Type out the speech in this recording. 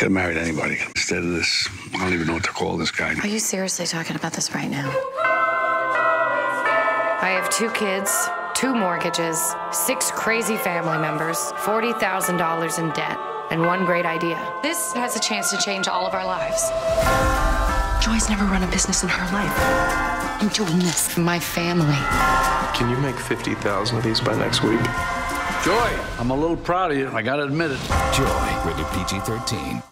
could have married anybody instead of this. I don't even know what to call this guy. Are you seriously talking about this right now? I have 2 kids, 2 mortgages, 6 crazy family members, $40,000 in debt, and 1 great idea. This has a chance to change all of our lives. Joy's never run a business in her life. I'm doing this for my family. Can you make 50,000 of these by next week? JOY, I'm a little proud of you. I gotta admit it. JOY, rated PG-13.